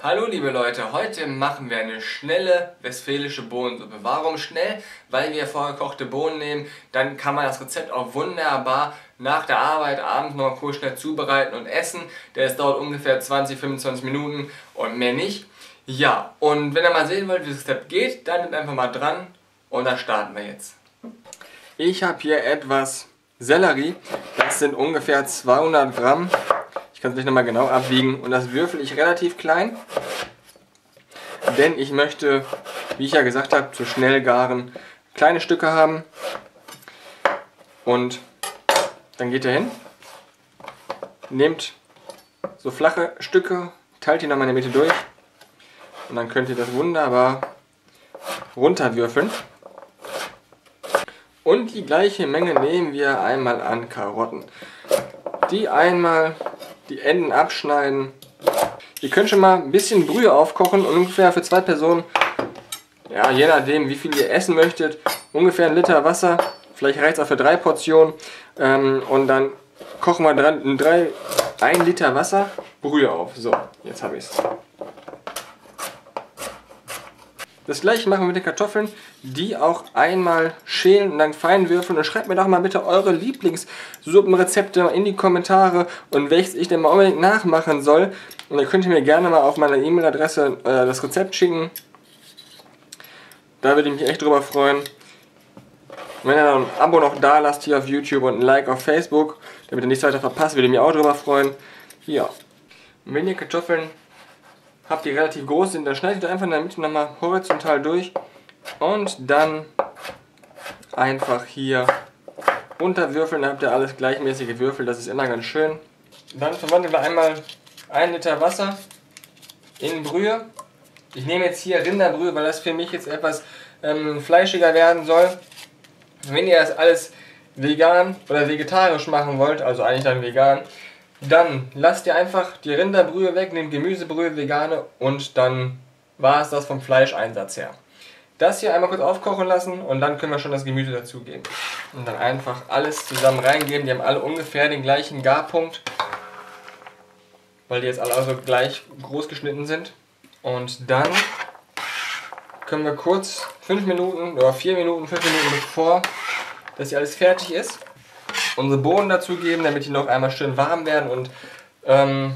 Hallo liebe Leute, heute machen wir eine schnelle westfälische Bohnensuppe. Warum schnell? Weil wir vorgekochte Bohnen nehmen, dann kann man das Rezept auch wunderbar nach der Arbeit abends noch kurz schnell zubereiten und essen. Das dauert ungefähr 20-25 Minuten und mehr nicht. Ja, und wenn ihr mal sehen wollt, wie das Rezept geht, dann nehmt einfach mal dran und dann starten wir jetzt. Ich habe hier etwas Sellerie, das sind ungefähr 200 Gramm. Ich kann es nicht nochmal genau abwiegen und das würfel ich relativ klein, denn ich möchte, wie ich ja gesagt habe, zu schnell garen kleine Stücke haben und dann geht ihr hin, nehmt so flache Stücke, teilt die nochmal in der Mitte durch und dann könnt ihr das wunderbar runterwürfeln. Und die gleiche Menge nehmen wir einmal an Karotten, die einmal die Enden abschneiden. Ihr könnt schon mal ein bisschen Brühe aufkochen und ungefähr für zwei Personen, ja, je nachdem wie viel ihr essen möchtet, ungefähr 1 Liter Wasser, vielleicht reicht es auch für 3 Portionen. Und dann kochen wir 1 Liter Wasser, Brühe auf. So, jetzt habe ich es. Das gleiche machen wir mit den Kartoffeln, die auch einmal schälen und dann fein würfeln. Und schreibt mir doch mal bitte eure Lieblingssuppenrezepte in die Kommentare und welches ich denn mal unbedingt nachmachen soll. Und dann könnt ihr mir gerne mal auf meiner E-Mail-Adresse das Rezept schicken. Da würde ich mich echt drüber freuen. Und wenn ihr dann ein Abo noch da lasst hier auf YouTube und ein Like auf Facebook, damit ihr nichts weiter verpasst, würde ich mich auch drüber freuen. Ja, und wenn ihr Kartoffeln habt, die relativ groß sind, dann schneidet ihr einfach in der Mitte nochmal horizontal durch und dann einfach hier runterwürfeln, dann habt ihr alles gleichmäßig gewürfelt, das ist immer ganz schön. Dann verwandeln wir einmal 1 Liter Wasser in Brühe. Ich nehme jetzt hier Rinderbrühe, weil das für mich jetzt etwas fleischiger werden soll. Wenn ihr das alles vegan oder vegetarisch machen wollt, also eigentlich dann vegan, dann lasst ihr einfach die Rinderbrühe weg, nehmt Gemüsebrühe, vegane, und dann war es das vom Fleischeinsatz her. Das hier einmal kurz aufkochen lassen und dann können wir schon das Gemüse dazugeben. Und dann einfach alles zusammen reingeben, die haben alle ungefähr den gleichen Garpunkt, weil die jetzt alle also gleich groß geschnitten sind. Und dann können wir kurz 5 Minuten oder 4 Minuten, 5 Minuten bevor, dass hier alles fertig ist, unsere Bohnen dazugeben, damit die noch einmal schön warm werden und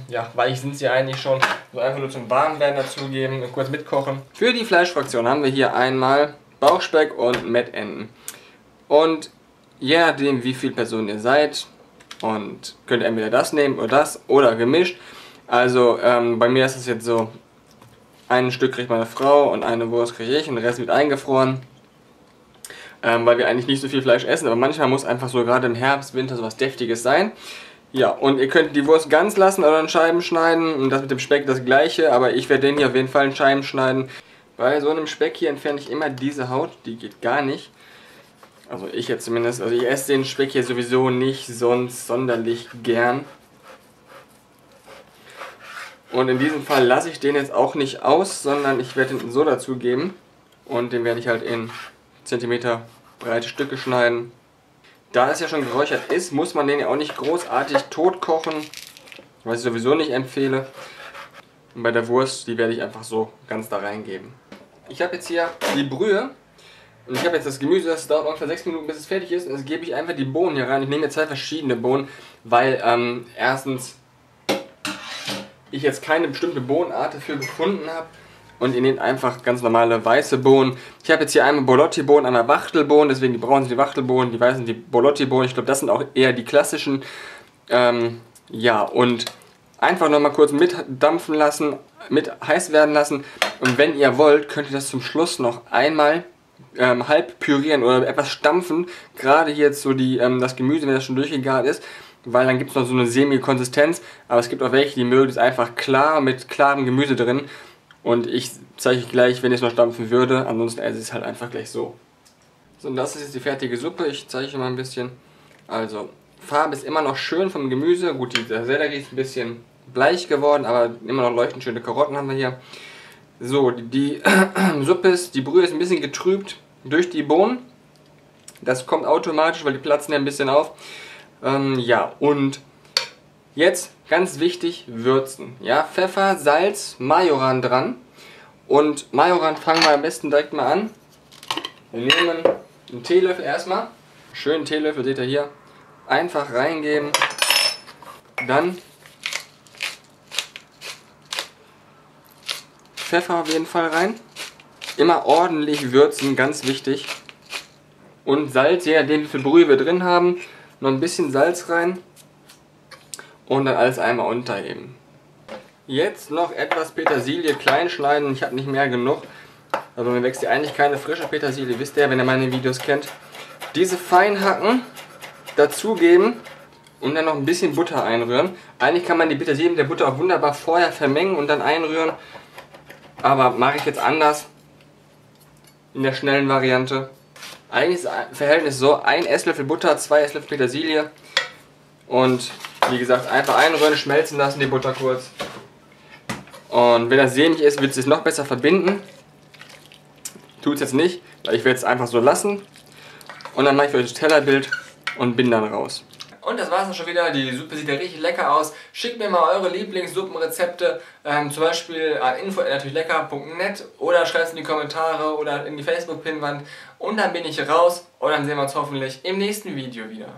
ja, weich sind sie eigentlich schon, so einfach nur zum Warmwerden dazugeben und kurz mitkochen. Für die Fleischfraktion haben wir hier einmal Bauchspeck und Mettenden. Und je nachdem wie viele Personen ihr seid, und könnt ihr entweder das nehmen oder das oder gemischt. Also bei mir ist es jetzt so, ein Stück kriegt meine Frau und eine Wurst kriege ich und der Rest wird eingefroren. Weil wir eigentlich nicht so viel Fleisch essen, aber manchmal muss einfach so gerade im Herbst, Winter sowas Deftiges sein. Ja, und ihr könnt die Wurst ganz lassen oder in Scheiben schneiden und das mit dem Speck das gleiche, aber ich werde den hier auf jeden Fall in Scheiben schneiden. Bei so einem Speck hier entferne ich immer diese Haut, die geht gar nicht. Also ich jetzt zumindest, also ich esse den Speck hier sowieso nicht sonst sonderlich gern. Und in diesem Fall lasse ich den jetzt auch nicht aus, sondern ich werde den so dazugeben und den werde ich halt in Zentimeter breite Stücke schneiden. Da es ja schon geräuchert ist, muss man den ja auch nicht großartig tot kochen, was ich sowieso nicht empfehle. Und bei der Wurst, die werde ich einfach so ganz da reingeben. Ich habe jetzt hier die Brühe und ich habe jetzt das Gemüse, das dauert ungefähr 6 Minuten, bis es fertig ist. Und jetzt gebe ich einfach die Bohnen hier rein. Ich nehme jetzt 2 verschiedene Bohnen, weil erstens ich jetzt keine bestimmte Bohnenart dafür gefunden habe. Und ihr nehmt einfach ganz normale weiße Bohnen. Ich habe jetzt hier einmal Bolotti-Bohnen, einmal Wachtelbohnen, deswegen die braunen sind die Wachtelbohnen, die weißen sind die Bolotti-Bohnen. Ich glaube, das sind auch eher die klassischen. Ja, und einfach nochmal kurz mitdampfen lassen, mit heiß werden lassen. Und wenn ihr wollt, könnt ihr das zum Schluss noch einmal halb pürieren oder etwas stampfen. Gerade hier jetzt so die, das Gemüse, wenn das schon durchgegart ist, weil dann gibt es noch so eine Semi-Konsistenz. Aber es gibt auch welche, die mögen es einfach klar mit klarem Gemüse drin. Und ich zeige euch gleich, wenn ich es noch stampfen würde, ansonsten esse ich es halt einfach gleich so. So, und das ist jetzt die fertige Suppe, ich zeige euch mal ein bisschen. Also, Farbe ist immer noch schön vom Gemüse, gut, die Sellerie ist ein bisschen bleich geworden, aber immer noch leuchtend schöne Karotten haben wir hier. So, die Suppe ist, die Brühe ist ein bisschen getrübt durch die Bohnen. Das kommt automatisch, weil die platzen ja ein bisschen auf. Ja, und jetzt Ganz wichtig, würzen. Ja, Pfeffer, Salz, Majoran dran. Und Majoran fangen wir am besten direkt mal an. Wir nehmen einen Teelöffel erstmal. Schönen Teelöffel, seht ihr hier. Einfach reingeben. Dann Pfeffer auf jeden Fall rein. Immer ordentlich würzen, ganz wichtig. Und Salz, je nachdem wie viel Brühe wir drin haben, noch ein bisschen Salz rein. Und dann alles einmal unterheben. Jetzt noch etwas Petersilie klein schneiden. Ich habe nicht mehr genug. Also mir wächst ja eigentlich keine frische Petersilie. Wisst ihr, wenn ihr meine Videos kennt. Diese fein hacken, dazugeben und dann noch ein bisschen Butter einrühren. Eigentlich kann man die Petersilie mit der Butter auch wunderbar vorher vermengen und dann einrühren. Aber mache ich jetzt anders. In der schnellen Variante. Eigentlich ist das Verhältnis so, 1 Esslöffel Butter, 2 Esslöffel Petersilie. Und wie gesagt, einfach einrühren, schmelzen lassen die Butter kurz. Und wenn das sämig ist, wird es noch besser verbinden. Tut es jetzt nicht, weil ich werde es einfach so lassen. Und dann mache ich für euch das Tellerbild und bin dann raus. Und das war es dann schon wieder. Die Suppe sieht ja richtig lecker aus. Schickt mir mal eure Lieblingssuppenrezepte, zum Beispiel an info@natürlichlecker.net oder schreibt es in die Kommentare oder in die Facebook-Pinnwand. Und dann bin ich raus und dann sehen wir uns hoffentlich im nächsten Video wieder.